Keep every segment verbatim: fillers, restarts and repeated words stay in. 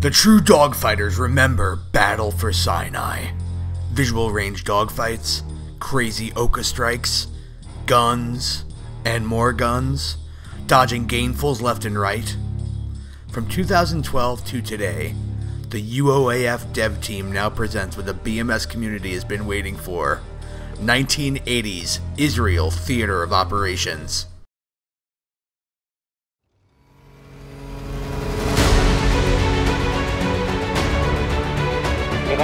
The true dogfighters remember Battle for Sinai. Visual range dogfights, crazy Oka strikes, guns, and more guns, dodging gainfuls left and right. From two thousand twelve to today, the U O A F dev team now presents what the B M S community has been waiting for: nineteen eighties Israel Theater of Operations.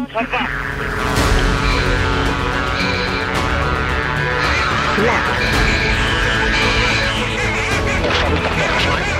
פול חווה לק